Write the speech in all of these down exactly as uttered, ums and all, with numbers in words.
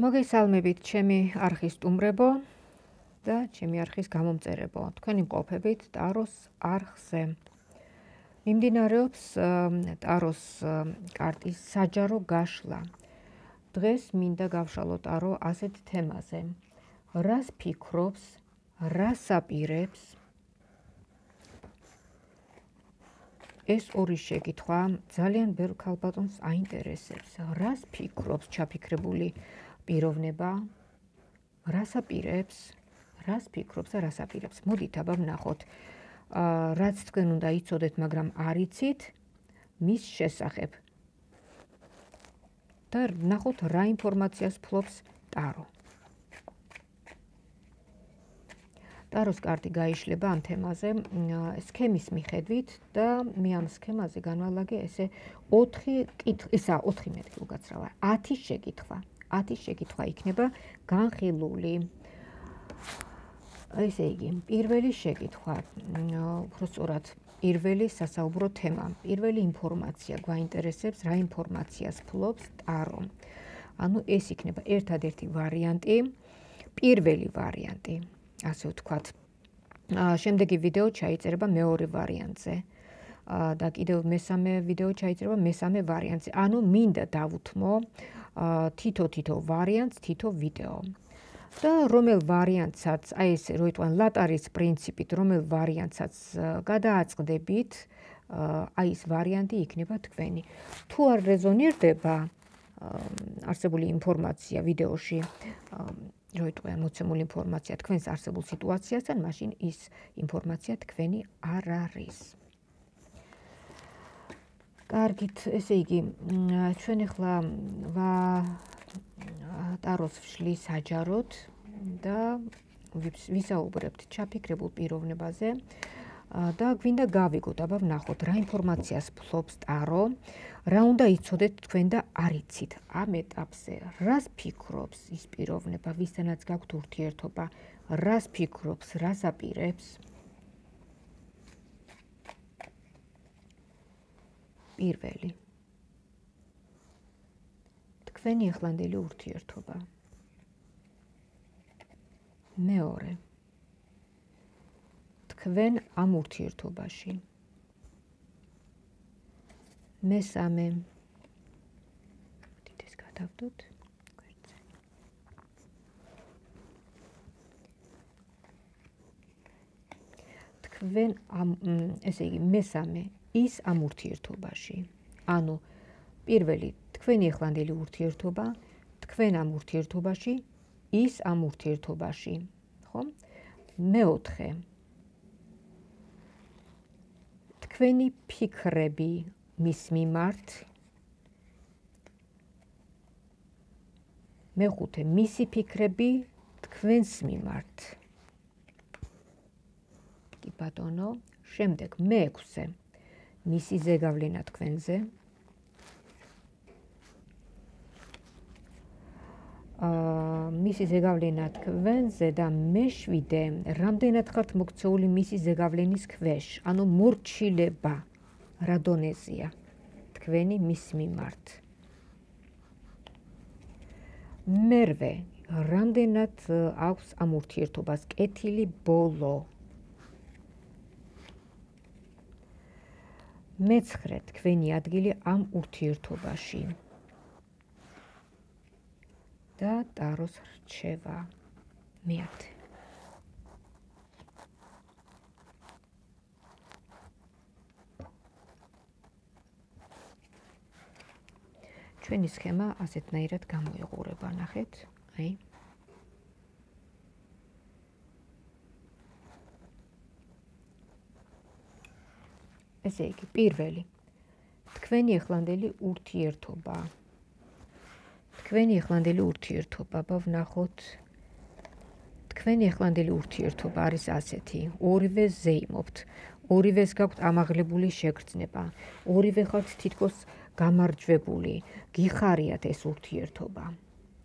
მოგესალმებით ჩემი არხის სტუმრებო და ჩემი არხის გამომწერებო. Თქვენი მყოფებით ტაროს არხზე. მიმდინარეობს ტაროს კარტის საჯარო გაშლა. Დღეს მინდა გავშალო ტარო ასეთ თემაზე. რას ფიქრობს, რას აპირებს? ეს ორი შეკითხვა ძალიან ბევრ ქალბატონს აინტერესებს. რას ფიქრობს ჩაფიქრებული პიროვნება? რას აპირებს? რას ფიქრობს და რას აპირებს? მოდით აბა ვნახოთ. Რაც თქვენ უნდა იცოდეთ, მაგრამ არ იცით მის შესახებ. და ვნახოთ რა ინფორმაციას ფლობს ტარო. ტაროს კარტი გაიშლება ამ თემაზე სქემის მიხედვით და მე ამ სქემაზე განვალაგე ესე ოთხი კითხისა, ოთხი მეტი უკაცრავა, ათი შეკითხვა. ათი შეკითხვა იქნება განხილული. ესე იგი, პირველი შეკითხვა, უფრო სწორად, პირველი სასაუბრო თემა, პირველი ინფორმაცია გვაინტერესებს, რა ინფორმაციას ფლობს ტარო. Ანუ ეს იქნება ერთადერთი ვარიანტი, პირველი ვარიანტი. Așa ușcat. Și am deci video cei trebuie meori variante. Dacă ideu mesame video cei trebuie mesame variante. Anu minde davutmo tito tito variante tito video. Da romel variantsats aies roituan lat aris principit romel variantsats gadaats qdebit aies varianti ikneba tqveni. Tu ar rezonerteba arsebuli informatsia videoshi Roituen mocemul informația tkvens arsebul situatiastan mashin is informația tkveni ar aris. Kargit ესე იგი, ჩვენ ახლა ტაროს ვშლის საჯაროდ და ვისაუბრებთ ჩაფიქრებულ პიროვნებაზე და გვინდა გავიგოთ, აბა ვნახოთ რა ინფორმაციას ფლობს ტარო, რა უნდა იცოდეთ თქვენ და არ იცით ამ ეტაპზე, რას ფიქრობს ის პიროვნება, ვისთანაც გაქვთ ურთიერთობა, რას ფიქრობს, რას აპირებს? Პირველი. თქვენი ახლანდელი ურთიერთობა. მეორე. Თქვენ ამ ურთიერთობაში. მესამე. Ეს გადავდოთ. თქვენ ამ, ესე იგი, მესამე ის ამ ურთიერთობაში. Ანუ პირველი თქვენი ახლანდელი ურთიერთობა, თქვენ ამ ურთიერთობაში, ის ამ ურთიერთობაში, ხო? მეოთხე თქვენი ფიქრები მის მიმართ მეხუთე მისი ფიქრები თქვენს მიმართ კი ბატონო შემდეგ მეექვსე მისი ზეგავლენა თქვენზე მისი ზეგავლენა თქვენზე და მეშვიდე რამდენად ხართ მოქცეული მისი ზეგავლენის ქვეშ, ანუ მორჩილება რა დონეზეა თქვენი მის მიმართ. მერვე, რამდენად აქვს ამ ურთიერთობას კეთილი ბოლო. მეცხრე, თქვენი ადგილი ამ ურთიერთობაში. და ტაროს რჩევა მეათე. ჩვენი სქემა ასეთნაირად გამოიყურება, ნახეთ, აი. ესე იგი, პირველი. თქვენი ახლანდელი ურთიერთობა. Თქვენი ახლანდელი ურთიერთობა, აბა ვნახოთ. Თქვენი ახლანდელი ურთიერთობა არის ასეთი, ორივე ზეიმობთ, ორივეს გაქვთ ამაღლებული შეგრძნება, ორივე ხართ თითქოს გამარჯვებული, გიხარიათ ეს ურთიერთობა.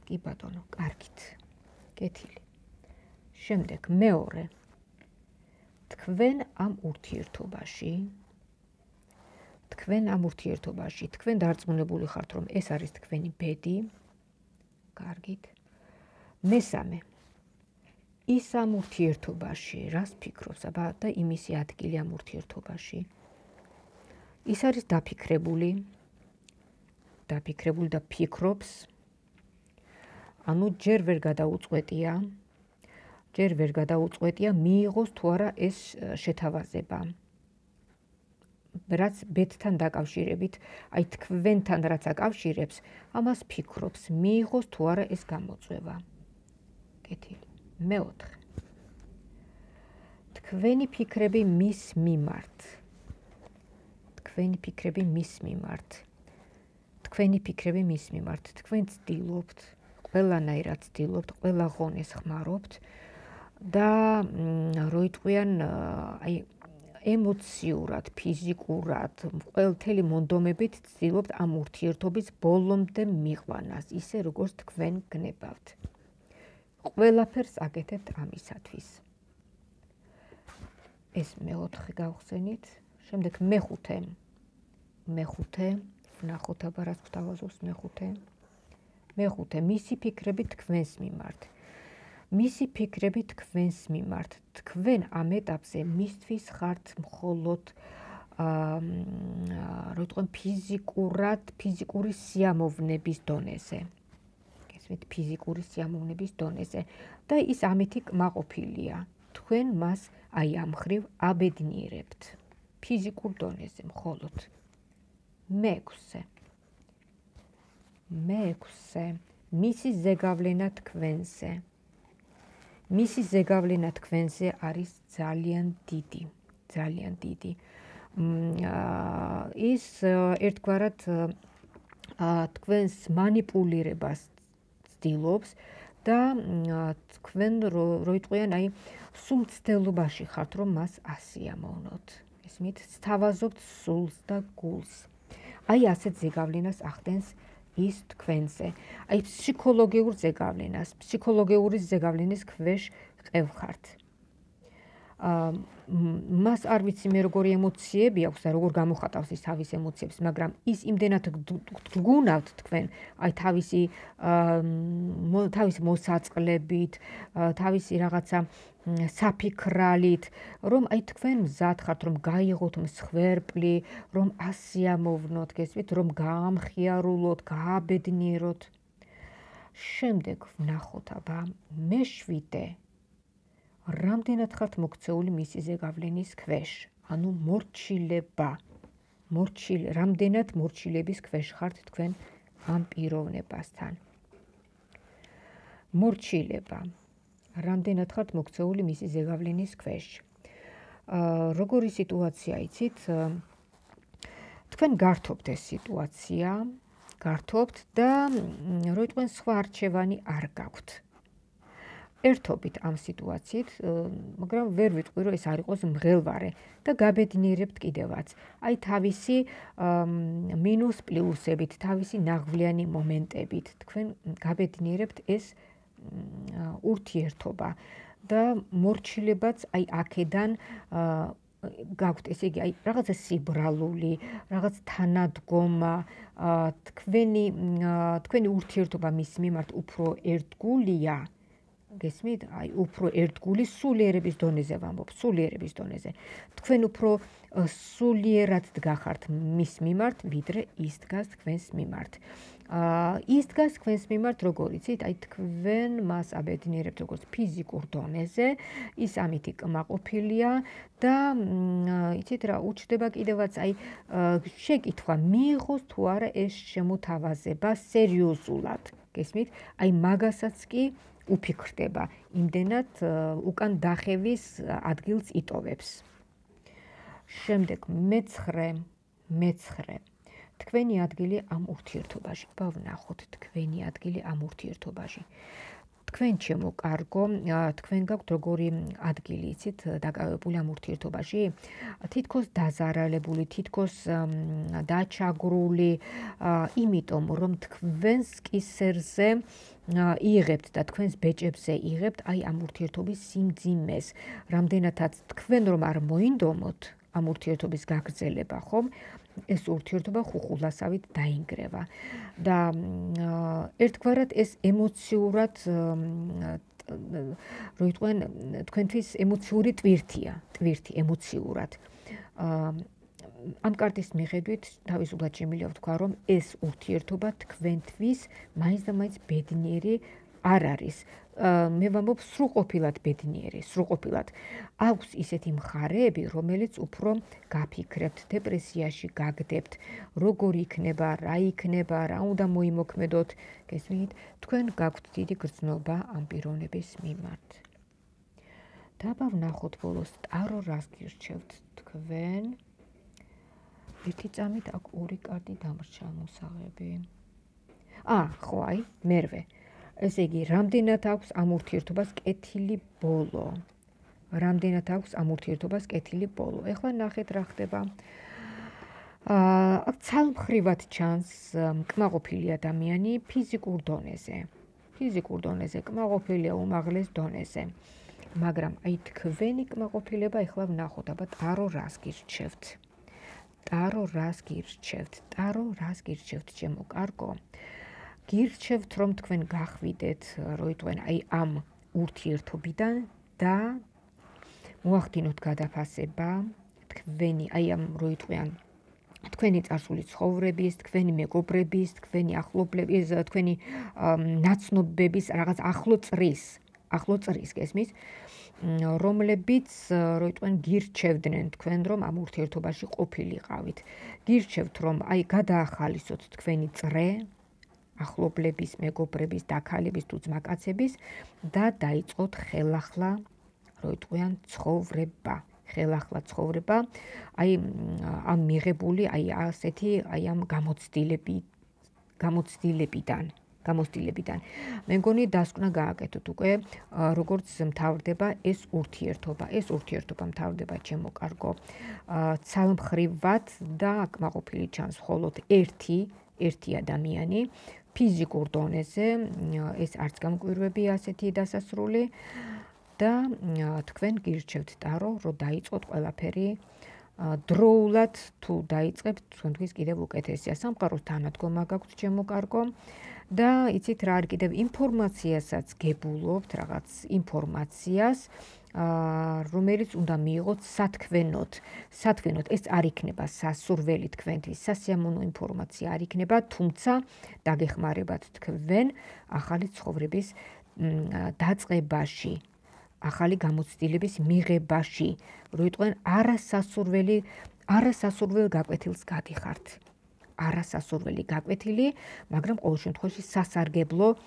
კი ბატონო, კარგით. კეთილი. შემდეგ მეორე. თქვენ ამ ურთიერთობაში თქვენ ამ ურთიერთობაში, თქვენ დარწმუნებული ხართ, რომ ეს არის თქვენი ბედი. Კარგით. მესამე ის ამ ურთიერთობაში რას ფიქრობს აბა და იმისი ადგილი ამ ურთიერთობაში ის არის დაფიქრებული დაფიქრებული და ფიქრობს ანუ ჯერ ვერ გადაუწყვეტია ჯერ ვერ გადაუწყვეტია მიიღოს თუ არა ეს შეთავაზება რაც ბედთან დაკავშირებით, აი თქვენთან რაც აკავშირებს, ამას ფიქრობს, მიიღოს თუ არა ეს გამოწვევა. Კეთილი. მეოთხე. თქვენი ფიქრები მის მიმართ. თქვენი ფიქრები მის მიმართ. თქვენი ფიქრები მის მიმართ. თქვენ ცდილობთ, ყველანაირად ცდილობთ, ყველა ღონეს ხმარობთ და როიტყვიან აი ემოციურად, ფიზიკურად, ყველთელი მონდომებით ცდილობთ ამ ურთიერთობის ბოლომდე მიყვანას, ისე როგორც თქვენ გნებავთ. ყველაფერს აკეთებთ ამისათვის. ეს მეოთხე გავხსენით, შემდეგ მეხუთე. მეხუთე, ვნახოთ აბა რას გვთავაზობს მეხუთე. მეხუთე, მისი ფიქრები თქვენს მიმართ. მისი ფიქრები თქვენს მიმართ. თქვენ ამ ეტაპზე მისთვის ხართ მხოლოდ როიტყვენ ფიზიკურად, ფიზიკური სიამოვნების დონეზე. ესმით ფიზიკური სიამოვნების დონეზე და ის ამითი კმაყოფილია. თქვენ მას აი ამ ხრივ აბედნიერებთ. ფიზიკურ დონეზე მხოლოდ. მეექვსე. მეექვსე. მისი ზეგავლენა თქვენზე. მისი ზეგავლენა თქვენზე არის ძალიან დიდი, ძალიან დიდი. ის ერთგვარად თქვენს მანიპულირებას ცდილობს და თქვენ როიტყვიან აი სულ ცდილობაში ხართ რომ მას ასიამოვნოთ. ესმით, სთავაზობთ სულს და გულს. აი ასეთ ზეგავლენას ახდენს ის თქვენზე. აი ფსიქოლოგიურ ზეგავლენას, ფსიქოლოგიური ზეგავლენის ქვეშ ყევხართ. მას არ ვიცი მე როგორი ემოციები აქვს და როგორ გამოხატავს ის თავის ემოციებს, მაგრამ ის იმდენად გგუნავთ თქვენ, აი თავისი თავის მოსაწყლებით, თავისი რაღაცა საფიქრალით, რომ აი თქვენ მზად ხართ, რომ გაიღოთ მსხვერპლი, რომ ასიამოვნოთ, გესმით, რომ გაამხიარულოთ, გააბედნიეროთ. შემდეგ ვნახოთ აბა მეშვიდე. Რამდენად ხართ მოქცეული მისი ზეგავლენის ქვეშ, ანუ მორჩილება. მორჩილ, რამდენად მორჩილების ქვეშ ხართ თქვენ ამ პიროვნებასთან. მორჩილება. Რამდენად ხართ მოქცეული მისი ზეგავლენის ქვეშ. Როგორი სიტუაცია იცით? თქვენ გართობთ ეს სიტუაცია, გართობთ და როიტყვენ სხვა არჩევანი არ გაქვთ. ერთობით ამ სიტუაციით, მაგრამ ვერ ვიტყვი რომ ეს არ იყოს მღელვარე და გაბედნიერებთ კიდევაც. Აი თავისი მინუს პლუსებით, თავისი ნაღვლიანი მომენტებით თქვენ გაბედნიერებთ ეს ურთიერთობა და მორჩილებაც აი აქედან გაქვთ, ესე იგი, აი რაღაცა სიბრალული, რაღაც თანადგომა, თქვენი თქვენი ურთიერთობა მის მიმართ უფრო ერთგულია. გესმით, აი უფრო ერთგული სულიერების დონეზე ვამბობ, სულიერების დონეზე. თქვენ უფრო სულიერად დგახართ მის მიმართ, ვიდრე ის დგას თქვენს მიმართ. აა ის დგას თქვენს მიმართ როგორიც, აი თქვენ მას აბედნიერებთ როგორც ფიზიკურ დონეზე, ის ამით კმაყოფილია და იცით რა, უჩდება კიდევაც აი შეკითხვა მიიღოს თუ არა ეს შემოთავაზება სერიოზულად. გესმით, აი მაგასაც კი უფიქრდება, იმდენად უკან დახევის ადგილს იტოვებს. შემდეგ მეცხრე, მეცხრე. თქვენი ადგილი ამ ურთიერთობაში. ვნახოთ თქვენი ადგილი ამ ურთიერთობაში. თქვენ ჩემო კარგო, თქვენ გაქვთ როგორი ადგილი, იცით, დაკავებული ამ ურთიერთობაში, თითქოს დაზარალებული, თითქოს დაჩაგრული, იმიტომ რომ თქვენს კისერზე იღებთ და თქვენს ბეჭებზე იღებთ აი ამ ურთიერთობის სიმძიმეს, რამდენადაც თქვენ რომ არ მოინდომოთ ამ ურთიერთობის გაგრძელება, ხომ? ეს ურთიერთობა ხუხულასავით დაინგრევა და ერთგვარად ეს ემოციურად როიტყვენ თქვენთვის ემოციური ტვირთია, ტვირთი ემოციურად. ამ კარტის მიხედვით თავისუფლად შემიძლია ვთქვა, რომ ეს ურთიერთობა თქვენთვის მაინც და მაინც ბედნიერი არ არის. მე ვამბობ სრულყოფილად ბედნიერი, სრულყოფილად. აქვს ისეთი მხარეები, რომელიც უფრო გაფიქრებთ, დეპრესიაში გაგდებთ, როგორ იქნება, რა იქნება, რა უნდა მოიმოქმედოთ, გესმით, თქვენ გაქვთ დიდი გრძნობა ამ პიროვნების მიმართ. დაბა ვნახოთ ბოლოს ტარო რას გირჩევთ თქვენ. ერთი წამით აქ ორი კარტი დამრჩა მოსაღები. ა, ხო აი, მერვე. ესე იგი, რამდენად აქვს ამ ურთიერთობას კეთილი ბოლო. რამდენად აქვს ამ ურთიერთობას კეთილი ბოლო. ეხლა ნახეთ რა ხდება. აა, ცალმხრივად ჩანს კმაყოფილი ადამიანი ფიზიკურ დონეზე. ფიზიკურ დონეზე კმაყოფილია უმაღლეს დონეზე. მაგრამ აი თქვენი კმაყოფილება ეხლა ვნახოთ, აბა ტარო რას გირჩევთ. ტარო რას გირჩევთ. ტარო რას გირჩევთ ჩემო კარგო. გირჩევთ რომ თქვენ გახვიდეთ როიტყვენ აი ამ ურთიერთობიდან და მოახდინოთ გადაფასება თქვენი აი ამ როიტყვიან თქვენი წარსული ცხოვრების, თქვენი მეგობრების, თქვენი ახლობლების, თქვენი ნაცნობების რაღაც ახლო წრის, ახლო წრის გესმის, რომლებიც როიტყვენ გირჩევდნენ თქვენ რომ ამ ურთიერთობაში ყოფილიყავით. გირჩევთ რომ აი გადაახალისოთ თქვენი წრე ახლობლების, მეგობრების, დაქალების, თუ ძმაკაცების და დაიწყოთ ხელახლა როიტყვიან ცხოვრება, ხელახლა ცხოვრება, აი ამ მიღებული, აი ასეთი, აი ამ გამოცდილები, გამოცდილებიდან, გამოცდილებიდან. მე მგონი დასკვნა გააკეთოთ უკვე, როგორც მთავრდება ეს ურთიერთობა, ეს ურთიერთობა მთავრდება ჩემო კარგო. ცალმხრივად და კმაყოფილი ჩანს მხოლოდ ერთი, ერთი ადამიანი. ფიზიკურ დონეზე ეს არც გამკვირვები ასეთი დასასრული და თქვენ გირჩევთ ტარო რომ დაიწყოთ ყველაფერი დროულად თუ დაიწყებთ თქვენთვის კიდევ უკეთესია სამყაროს თანადგომა გაქვთ ჩემო კარგო და იცით რა არ კიდევ ინფორმაციასაც გებულობთ რაღაც ინფორმაციას რომელიც უნდა მიიღოთ სათქვენოდ. სათქვენოდ ეს არ იქნება სასურველი თქვენთვის, სასიამოვნო ინფორმაცია არ იქნება, თუმცა დაგეხმარებათ თქვენ ახალი ცხოვრების დაწყებაში, ახალი გამოცდილების მიღებაში, როიტყვენ არასასურველი, არასასურველ გაკვეთილს გადიხართ. არასასურველი გაკვეთილი, მაგრამ ყოველ შემთხვევაში სასარგებლო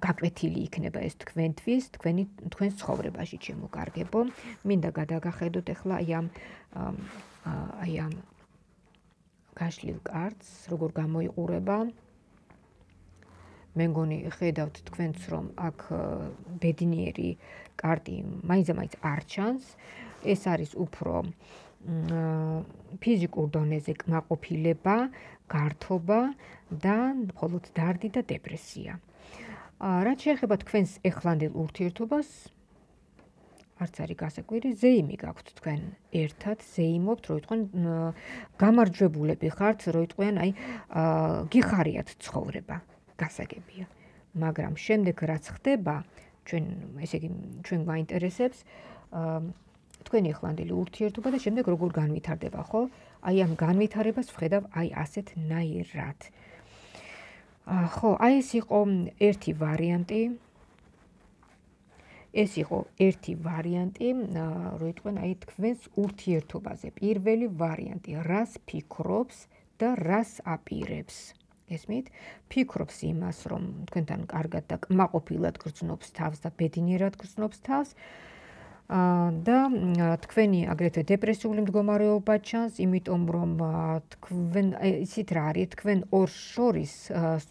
გაკვეთილი იქნება ეს თქვენთვის, თქვენი თქვენ ცხოვრებაში ჩემო კარგებო. მინდა გადაგახედოთ ახლა აი ამ აი ამ გაშლილ კარტს, როგორ გამოიყურება. მე მგონი ხედავთ თქვენც რომ აქ ბედნიერი კარტი მაინც და მაინც არ ჩანს. ეს არის უფრო ფიზიკურ დონეზე კმაყოფილება, გართობა და მხოლოდ დარდი და დეპრესია. რაც შეეხება თქვენს ეხლანდელ ურთიერთობას, არც არის გასაკვირი, ზეიმი გაქვთ თქვენ ერთად, ზეიმობთ, როიტყვენ გამარჯვებულები ხართ, როიტყვენ აი გიხარიათ ცხოვრება, გასაგებია. მაგრამ შემდეგ რაც ხდება, ჩვენ ესე იგი ჩვენ გვაინტერესებს თქვენი ახლანდელი ურთიერთობა და შემდეგ როგორ განვითარდება, ხო? აი ამ განვითარებას ვხედავ აი ასეთ ნაირად. ხო, აი ეს იყო ერთი ვარიანტი. ეს იყო ერთი ვარიანტი, როიტყვენ აი თქვენს ურთიერთობაზე. პირველი ვარიანტი, რას ფიქრობს და რას აპირებს. ესმით, ფიქრობს იმას, რომ თქვენთან კარგად და კმაყოფილად გრძნობს თავს და ბედნიერად გრძნობს თავს. და თქვენი აგრეთვე დეპრესიული მდგომარეობა ჩანს, იმიტომ რომ თქვენ ისეთ რა არის, თქვენ ორ შორის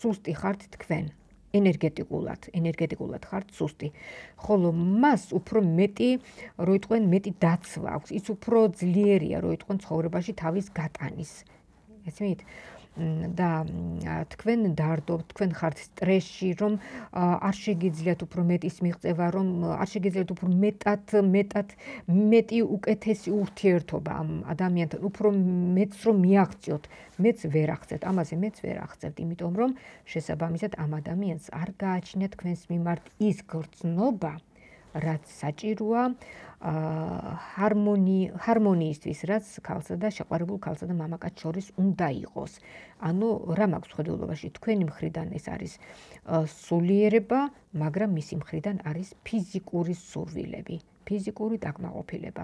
სუსტი ხართ თქვენ, ენერგეტიკულად, ენერგეტიკულად ხართ სუსტი. ხოლო მას უფრო მეტი, როიტყვენ მეტი დაცვა აქვს, ის უფრო ძლიერია, როიტყვენ ცხოვრებაში თავის გატანის. ესმით, da თქვენ დარდობთ თქვენ ხართ სტრესში რომ არ შეგიძლიათ უფრო მეტის მიღწევა რომ არ შეგიძლიათ უფრო მეტად მეტად მეტი უკეთესი ურთიერთობა ამ ადამიანთან უფრო მეც რომ მიაღწიოთ მეც ვერ აღწევთ ამაზე მეც ვერ აღწევთ იმიტომ რომ შესაბამისად ამ ადამიანს არ გააჩნია თქვენს მიმართ ის გრძნობა რაც საჭიროა ჰარმონია ჰარმონიისთვის რაც ქალსა და შეყვარებულ ქალსა და მამაკაც შორის უნდა იყოს. Ანუ რა მაქვს ხედულობაში თქვენი მხრიდან ეს არის სულიერება, მაგრამ მისი მხრიდან არის ფიზიკური სურვილები, ფიზიკური დაკმაყოფილება.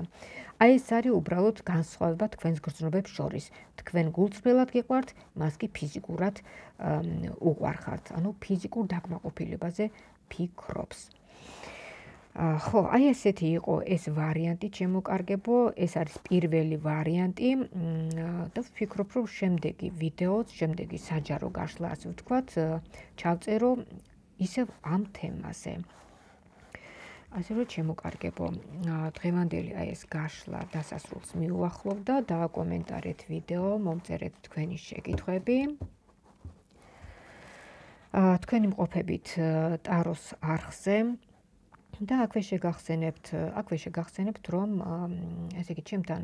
Აი ეს არის უბრალოდ განსხვავება თქვენს გრძნობებს შორის. Თქვენ გულწრფელად გიყვართ, მას კი ფიზიკურად უყვარხართ. Ანუ ფიზიკურ დაკმაყოფილებაზე ფიქრობს. ხო, აი ესეთი იყო ეს ვარიანტი, შემოკარგებო, ეს არის პირველი ვარიანტი და ვფიქრობ, რომ შემდეგი ვიდეოც, შემდეგი საჯარო გაშლა, ასე ვთქვათ, ჩავწერო ისევ ამ თემაზე. Ასე რომ შემოკარგებო, დღევანდელი აი ეს გაშლა დასასრულს მივუახლოვ და დააკომენტარეთ ვიდეო, მომწერეთ თქვენი შეკითხვები. Თქვენი მყოფებით ტაროს არხზე. Da, akwei შეგახსენებთ, akwei შეგახსენებთ, რომ ესე იგი ჩემთან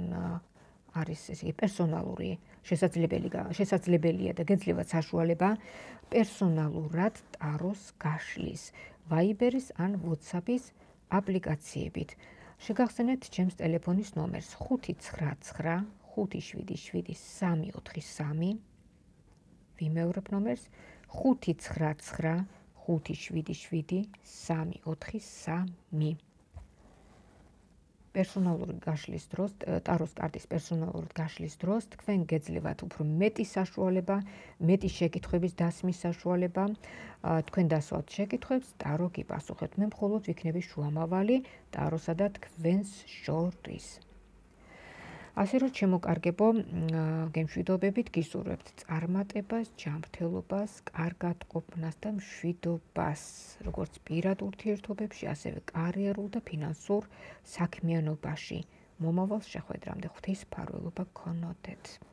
არის ესე იგი პერსონალური შესაძლებელი, შესაძლებელია და გეძლევა საშუალება პერსონალურად ტაროს გაშლის, Viber-ის ან WhatsApp-ის აპლიკაციებით. Შეგახსენებთ ჩემს ტელეფონის ნომერს ხუთი ცხრა ცხრა ხუთი შვიდი შვიდი სამი ოთხი სამი. ვიმეორებ ნომერს ხუთი ცხრა ცხრა ხუთი შვიდი შვიდი სამი ოთხი სამი. Personalul gashlis dros, taros kartis personalul gashlis dros, თქვენ გეძლევათ უფრო მეტი საშუალება, მეტი შეკითხვების დასმის საშუალება, თქვენ დასვათ შეკითხვებს, ტარო გიპასუხებთ. მე მხოლოდ ვიქნები შუამავალი ტაროსა და თქვენს შორის. Ასე რომ შემოკარგებო, გემშვიდობებით გისურვებთ წარმატებას, ჯანმრთელობას, კარგად ყოფნას და მშვიდობას, როგორც პირად ურთიერთობებში, ასევე კარიერულ და ფინანსურ საქმიანობაში. მომავალ შეხვედრამდე ღვთის მფარველობა გქონოდეთ.